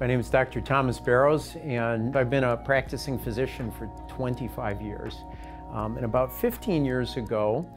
My name is Dr. Thomas Barrows, and I've been a practicing physician for 25 years. And about 15 years ago,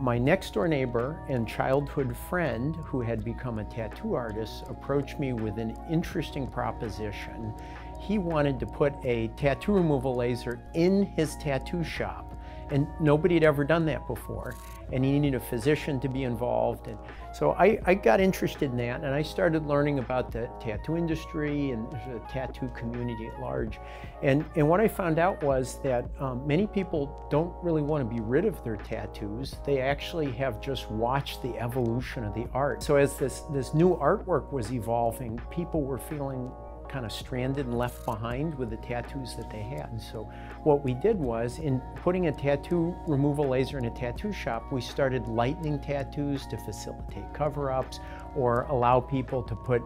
my next door neighbor and childhood friend, who had become a tattoo artist, approached me with an interesting proposition. He wanted to put a tattoo removal laser in his tattoo shop, and nobody had ever done that before, and he needed a physician to be involved. And so I got interested in that, and I started learning about the tattoo industry and the tattoo community at large. And what I found out was that many people don't really want to be rid of their tattoos. They actually have just watched the evolution of the art. So as this new artwork was evolving, people were feeling kind of stranded and left behind with the tattoos that they had. And so what we did was, in putting a tattoo removal laser in a tattoo shop, we started lightening tattoos to facilitate cover-ups or allow people to put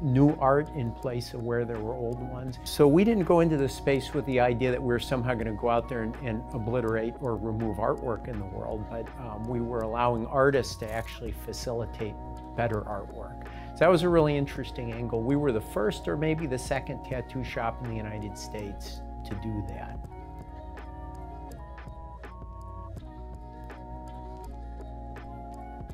new art in place of where there were old ones. So we didn't go into this space with the idea that we were somehow going to go out there and obliterate or remove artwork in the world, but we were allowing artists to actually facilitate better artwork. So that was a really interesting angle. We were the first or maybe the second tattoo shop in the United States to do that.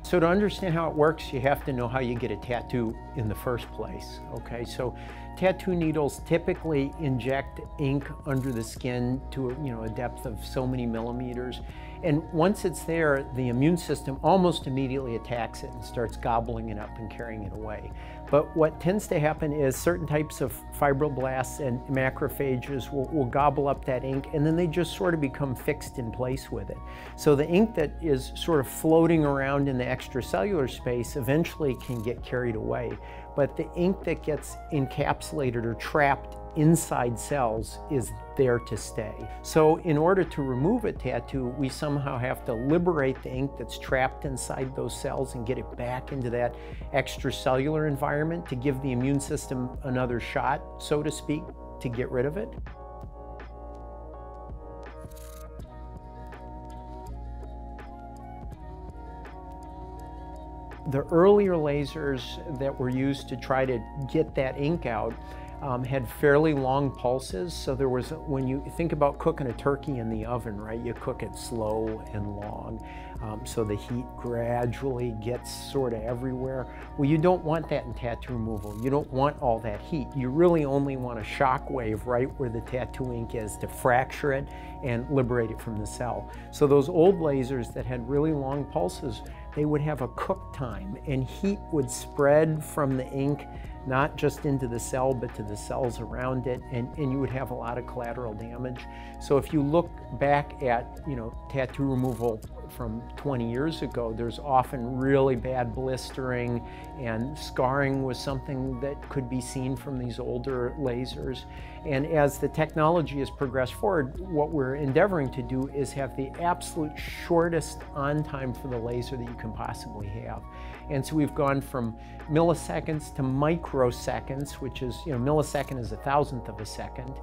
So to understand how it works, you have to know how you get a tattoo in the first place, okay? So tattoo needles typically inject ink under the skin to a depth of so many millimeters. And once it's there, the immune system almost immediately attacks it and starts gobbling it up and carrying it away. But what tends to happen is certain types of fibroblasts and macrophages will gobble up that ink, and then they just sort of become fixed in place with it. So the ink that is sort of floating around in the extracellular space eventually can get carried away, but the ink that gets encapsulated or trapped inside cells is there to stay. So in order to remove a tattoo, we somehow have to liberate the ink that's trapped inside those cells and get it back into that extracellular environment to give the immune system another shot, so to speak, to get rid of it. The earlier lasers that were used to try to get that ink out had fairly long pulses. So there was, when you think about cooking a turkey in the oven, right, you cook it slow and long. So the heat gradually gets sort of everywhere. Well, you don't want that in tattoo removal. You don't want all that heat. You really only want a shock wave right where the tattoo ink is to fracture it and liberate it from the cell. So those old lasers that had really long pulses, they would have a cook time, and heat would spread from the ink, not just into the cell, but to the cells around it, and you would have a lot of collateral damage. So if you look back at, tattoo removal from 20 years ago, there's often really bad blistering, and scarring was something that could be seen from these older lasers. And as the technology has progressed forward, what we're endeavoring to do is have the absolute shortest on time for the laser that you can possibly have. And so we've gone from milliseconds to microseconds, which is, millisecond is 1,000th of a second,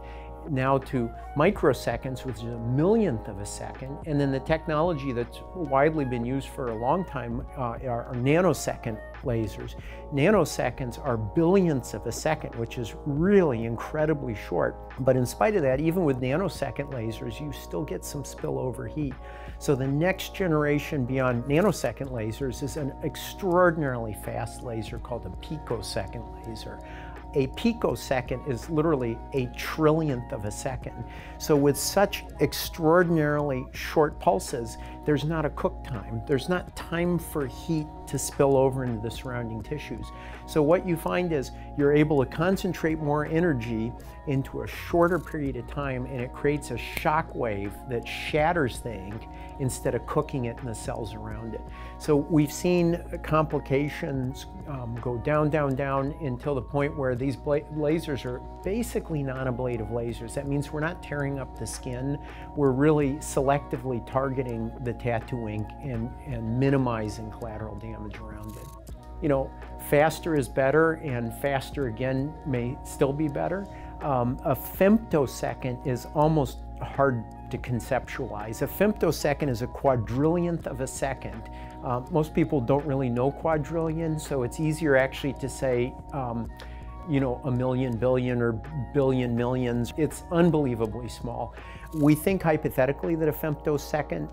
now to microseconds, which is 1,000,000th of a second. And then the technology that's widely been used for a long time are nanosecond lasers. Nanoseconds are billionths of a second, which is really incredibly short. But in spite of that, even with nanosecond lasers, you still get some spillover heat. So the next generation beyond nanosecond lasers is an extraordinarily fast laser called a picosecond laser. A picosecond is literally 1,000,000,000th of a second. So with such extraordinarily short pulses, there's not a cook time. There's not time for heat to spill over into the surrounding tissues. So what you find is you're able to concentrate more energy into a shorter period of time, and it creates a shock wave that shatters the ink instead of cooking it in the cells around it. So we've seen complications go down, down, down until the point where these lasers are basically non-ablative lasers. That means we're not tearing up the skin. We're really selectively targeting the tattoo ink and minimizing collateral damage around it. Faster is better, and faster again may still be better. A femtosecond is almost hard to conceptualize. A femtosecond is a quadrillionth of a second. Most people don't really know quadrillion, so it's easier actually to say you know, a million billion or billion millions. It's unbelievably small. We think hypothetically that a femtosecond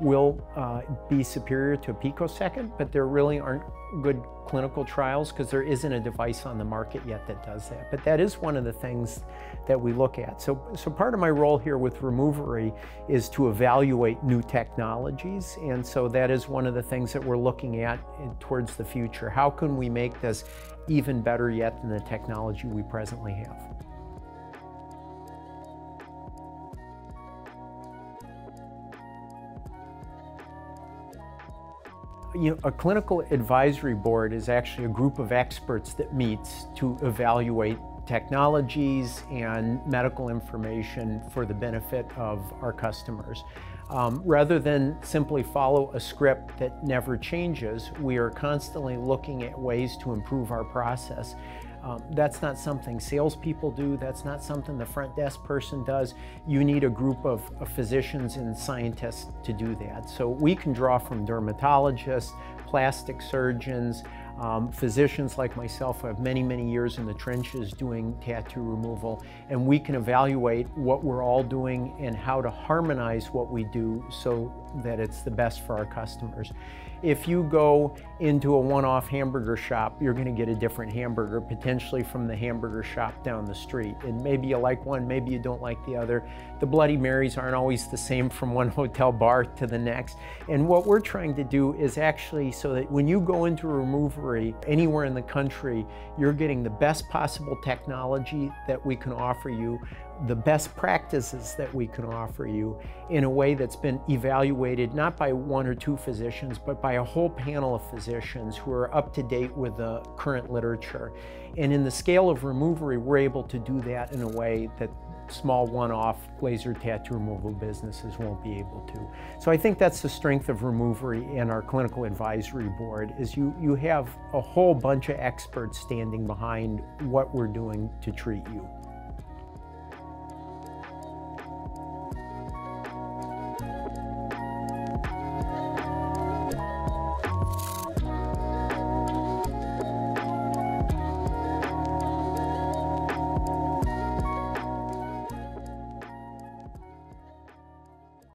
will be superior to a picosecond, but there really aren't good clinical trials because there isn't a device on the market yet that does that. But that is one of the things that we look at. So part of my role here with Removery is to evaluate new technologies. And so that is one of the things that we're looking at towards the future. How can we make this even better yet than the technology we presently have? You know, a clinical advisory board is actually a group of experts that meets to evaluate technologies and medical information for the benefit of our customers. Rather than simply follow a script that never changes, we are constantly looking at ways to improve our process. That's not something salespeople do. That's not something the front desk person does. You need a group of physicians and scientists to do that. So we can draw from dermatologists, plastic surgeons, physicians like myself who have many, many years in the trenches doing tattoo removal, and we can evaluate what we're all doing and how to harmonize what we do so that it's the best for our customers. If you go into a one-off hamburger shop, you're going to get a different hamburger, potentially from the hamburger shop down the street. And maybe you like one, maybe you don't like the other. The Bloody Marys aren't always the same from one hotel bar to the next. And what we're trying to do is actually so that when you go into Removery anywhere in the country, you're getting the best possible technology that we can offer you, the best practices that we can offer you in a way that's been evaluated not by one or two physicians, but by a whole panel of physicians who are up to date with the current literature. And in the scale of Removery, we're able to do that in a way that small one-off laser tattoo removal businesses won't be able to. So I think that's the strength of Removery and our clinical advisory board, is you have a whole bunch of experts standing behind what we're doing to treat you.